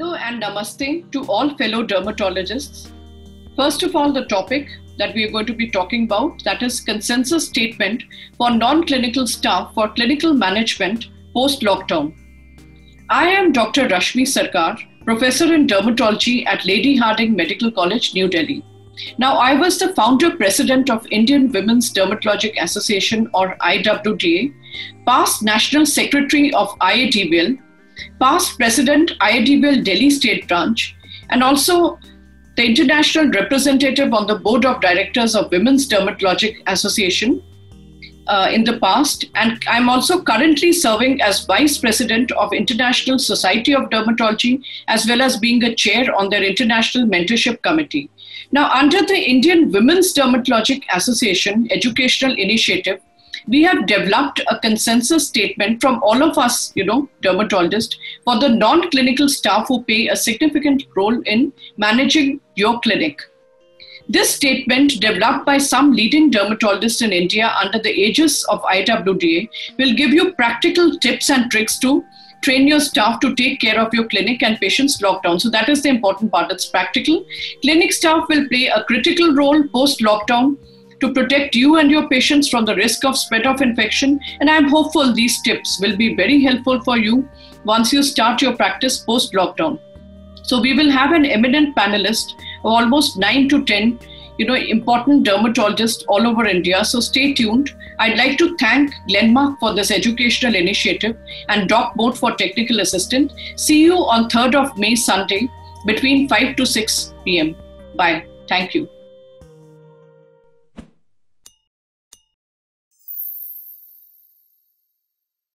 Hello and namaste to all fellow dermatologists. First of all, the topic that we are going to be talking about, that is consensus statement for non-clinical staff for clinical management post-lockdown. I am Dr. Rashmi Sarkar, Professor in Dermatology at Lady Hardinge Medical College, New Delhi. Now, I was the founder president of Indian Women's Dermatologic Association or IWDA, past National Secretary of IADVL, past President IADVL Delhi State Branch, and also the International Representative on the Board of Directors of Women's Dermatologic Association in the past. And I'm also currently serving as Vice President of International Society of Dermatology, as well as being a chair on their International Mentorship Committee. Now, under the Indian Women's Dermatologic Association Educational Initiative, we have developed a consensus statement from all of us, dermatologists, for the non-clinical staff who play a significant role in managing your clinic. This statement, developed by some leading dermatologists in India under the aegis of IWDA, will give you practical tips and tricks to train your staff to take care of your clinic and patients' lockdown. So that is the important part, it's practical. Clinic staff will play a critical role post-lockdown to protect you and your patients from the risk of spread of infection. And I'm hopeful these tips will be very helpful for you once you start your practice post-lockdown. So we will have an eminent panelist of almost 9 to 10, important dermatologists all over India. So stay tuned. I'd like to thank Glenmark for this educational initiative and Docbot for technical assistance. See you on 3rd of May, Sunday, between 5 to 6 p.m. Bye. Thank you.